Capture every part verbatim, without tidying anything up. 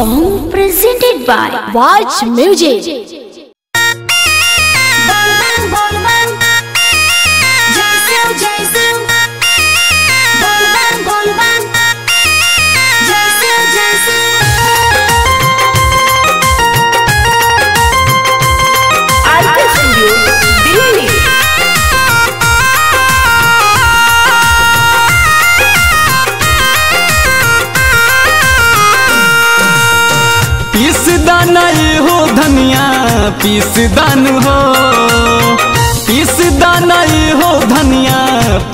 song presented by Wach Music. पीसदान हो धनिया पीसदान हो पीसदान हो धनिया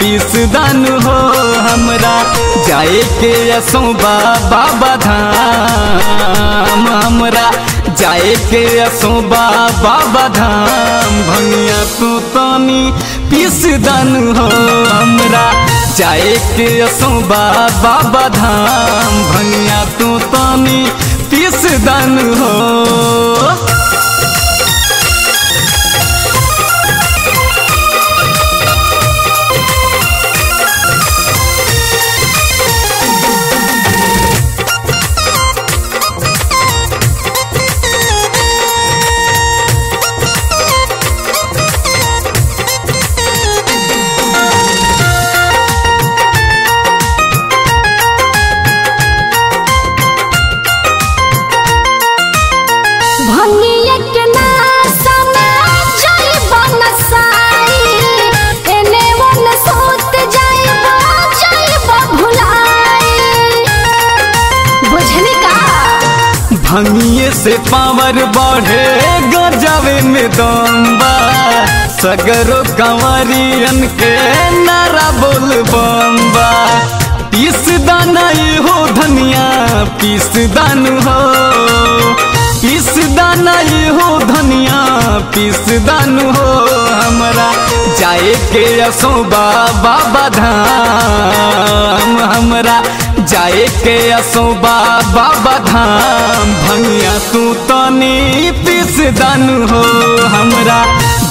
पीसदान हो हमरा जाए के असोबा बाबा धाम हमरा जाए के असोबा बाबा धाम भनिया तू तानी पीसदान हो हमरा जाए के असोबा बाबा धाम भनिया तू तानी पीसदान हो। भंगिए से पावर बढ़े गजावे में दम्बा सगरो कंवरियन के नारा बोल बम्बा पीसदान हो धनिया पीसदान हो पीसदान हो धनिया पीसदान हो हमरा जाए के असोबा बाबा धाम हमरा जाए के असोबा बाबा धाम भंगिया तू तनी पीसदान हो हमरा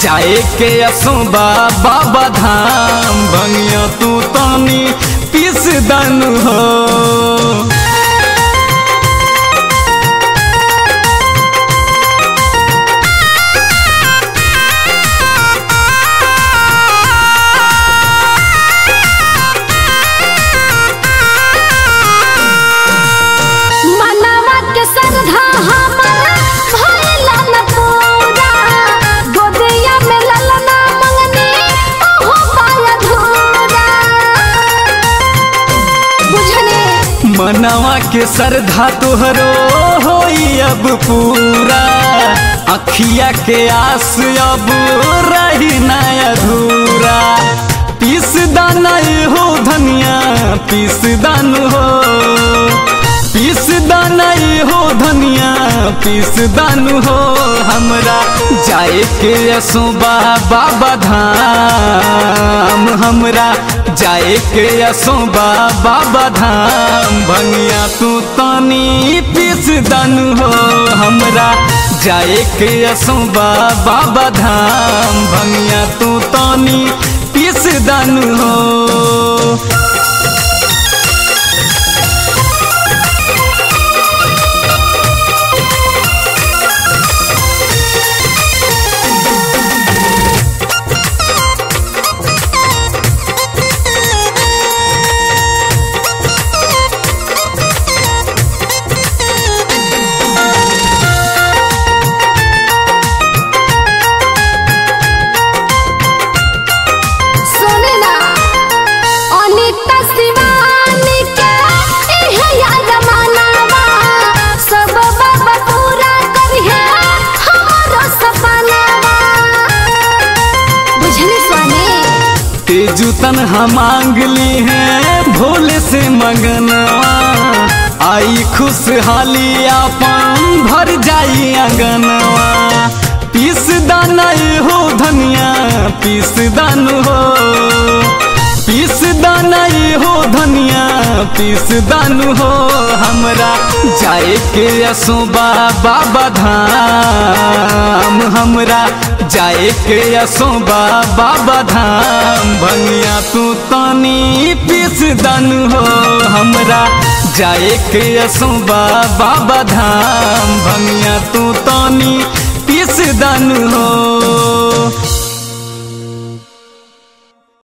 जाए के असोबा बाबा धाम भंगिया तू तनी पीसदान हो। मनवा के श्रद्धा तोहरो होई अब पूरा अखिया के आस अब रही ना अधूरा पीसदान हो धनिया पीसदान हो पीसदान हो धनिया पीसदान हो हमरा जाए के असोबा बाबा धाम हमरा जाए के असोबा बाबा धाम भंगिया तू तनी पीसदान हो हमरा जाए के असोबा बाबा धाम भंगिया तू तनी पीसदान हो। तेजू तनहा मांग ली है भोले से मंगनवा आई खुशहाली आपन भर जाई आंगनवा पीसदान हो धनिया पीसदान हो पीसदान हो धनिया पीसदान हो हमरा जाए के असोबा बाबा धाम हमरा जाए के असोबा बाबा धाम भंगिया तू तनी पीसदान हो हमरा जाए के असुबा बाबा धाम भंगिया तू तानी पीस दान हो।